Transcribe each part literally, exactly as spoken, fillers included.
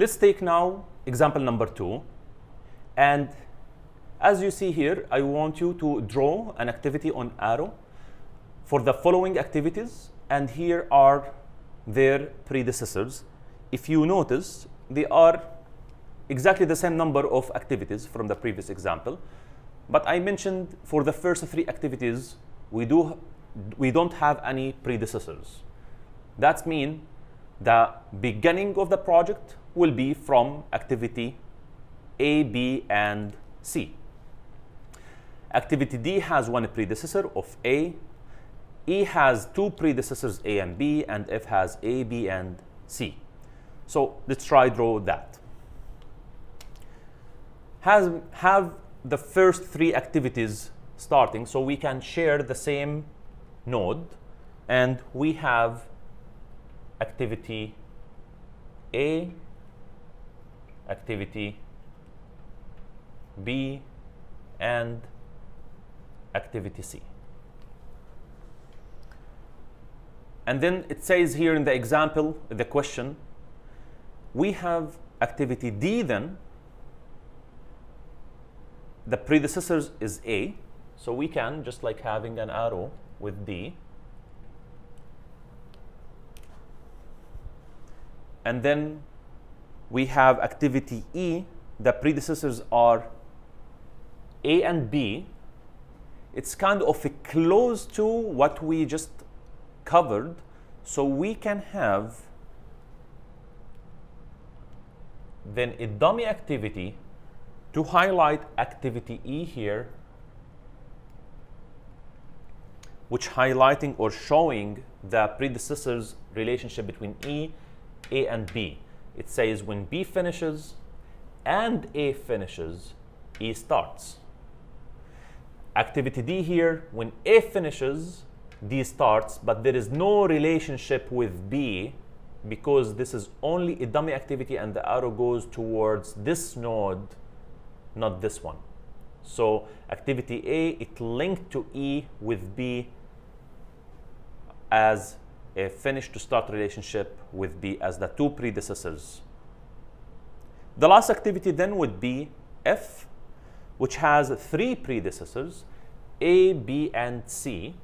Let's take now example number two. And as you see here, I want you to draw an activity on arrow for the following activities, and here are their predecessors. If you notice, they are exactly the same number of activities from the previous example. But I mentioned for the first three activities, we, do, we don't have any predecessors. That means the beginning of the project will be from activity A, B, and C. Activity D has one predecessor of A, E has two predecessors A and B, and F has A, B, and C. So let's try draw that. Has, have the first three activities starting, so we can share the same node, and we have activity A, activity B, and activity C. And then it says here in the example, the question, we have activity D then, the predecessors is A, so we can, just like having an arrow with D, and then we have activity E, the predecessors are A and B. It's kind of close to what we just covered, so we can have then a dummy activity to highlight activity E here, which highlighting or showing the predecessors relationship between E, A, and B. It says when B finishes and A finishes, E starts. Activity D here, when A finishes, D starts, but there is no relationship with B because this is only a dummy activity and the arrow goes towards this node, not this one. So activity A, it linked to E with B as a finish to start relationship with B as the two predecessors. The last activity then would be F, which has three predecessors, A, B, and C.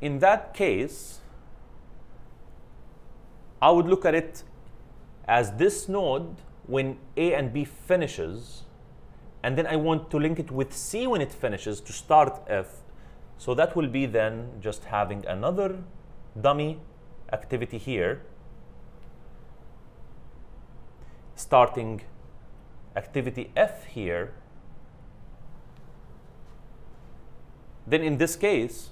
In that case, I would look at it as this node when A and B finishes, and then I want to link it with C when it finishes to start F. So that will be then just having another dummy activity here, starting activity F here. Then in this case,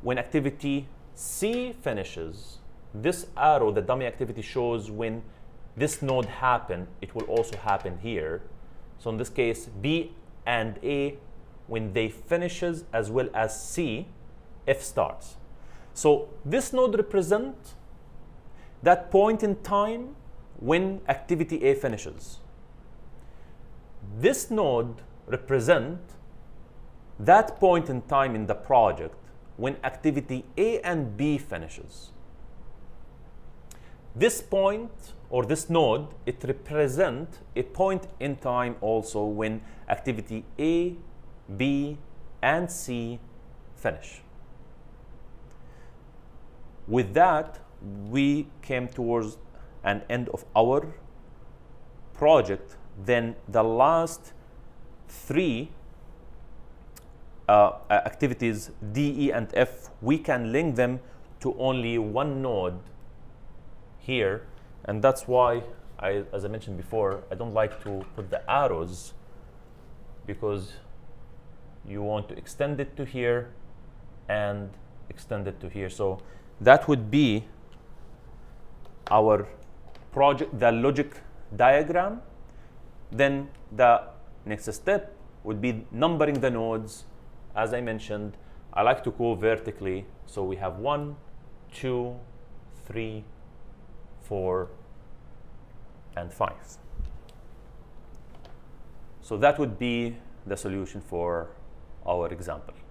when activity C finishes, this arrow, the dummy activity, shows when this node happened, it will also happen here. So in this case, B and A, when they finishes as well as C, F starts. So this node represents that point in time when activity A finishes. This node represents that point in time in the project when activity A and B finishes. This point or this node, it represents a point in time also when activity A, B, and C finish. With that, we came towards an end of our project. Then the last three uh, activities, D, E, and F, we can link them to only one node here. And that's why, I, as I mentioned before, I don't like to put the arrows because you want to extend it to here and extend it to here. So that would be our project, the logic diagram. Then the next step would be numbering the nodes. As I mentioned, I like to go vertically. So we have one, two, three, four, and five. So that would be the solution for our example.